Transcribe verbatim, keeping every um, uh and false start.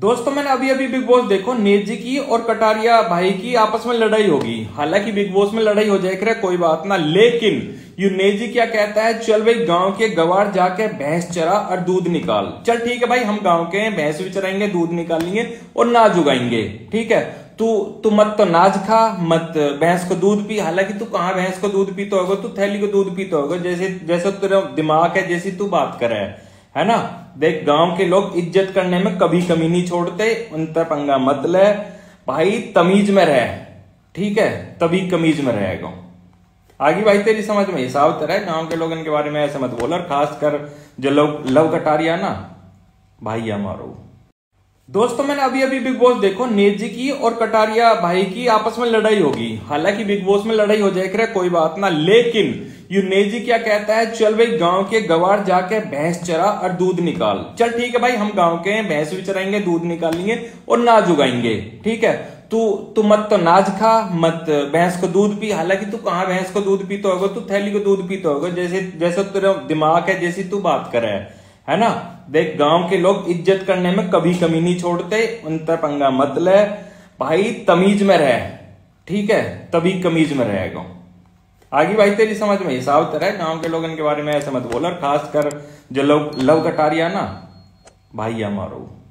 दोस्तों मैंने अभी अभी बिग बॉस देखो, नेजी की और कटारिया भाई की आपस में लड़ाई होगी। हालांकि बिग बॉस में लड़ाई हो जाए करे कोई बात ना, लेकिन यू नेजी क्या कहता है, चल भाई गांव के गवार जाके भैंस चरा और दूध निकाल। चल ठीक है भाई, हम गांव के हैं, भैंस भी चराएंगे, दूध निकालेंगे और नाज उगाएंगे। ठीक है, तू तू मत तो नाज खा, मत भैंस को दूध पी। हालांकि तू कहाँ भैंस को दूध पीता होगा, तू थैली को दूध पीता होगा। जैसे जैसा तेरा दिमाग है, जैसी तू बात कर रहा है है ना। देख, गांव के लोग इज्जत करने में कभी कमी नहीं छोड़ते, उन पर पंगा मत ले भाई, तमीज में रह। ठीक है, तभी कमीज में रहेगा। आगे भाई तेरी समझ में हिसाब तरह, गांव के लोग इनके बारे में ऐसे मत बोल, और खासकर जो लोग लव कटारिया ना भाई या मारो। दोस्तों मैंने अभी अभी बिग बॉस देखो, नेजी की और कटारिया भाई की आपस में लड़ाई होगी। हालांकि बिग बॉस में लड़ाई हो जाए करे कोई बात ना, लेकिन यू नेजी क्या कहता है, चल भाई गांव के गवार जाके भैंस चरा और दूध निकाल। चल ठीक है भाई, हम गांव के हैं, भैंस भी चराएंगे, दूध निकालेंगे और नाज उगाएंगे। ठीक है, तू तू मत तो नाज खा, मत भैंस को दूध पी। हालांकि तू कहाँ भैंस को दूध पीता होगा, तू थैली को दूध पीता होगा। जैसे जैसा तेरा दिमाग है, जैसी तू बात कर रहा है है ना। देख, गांव के लोग इज्जत करने में कभी कमी नहीं छोड़ते, उन पर पंगा मत ले भाई, तमीज में रह। ठीक है, तभी कमीज में रहेगा। आगे भाई तेरी समझ में हिसाब तरह, गांव के लोग इनके बारे में ऐसे मत बोल, और खासकर जो लोग लव कटारिया ना भाई या मारो।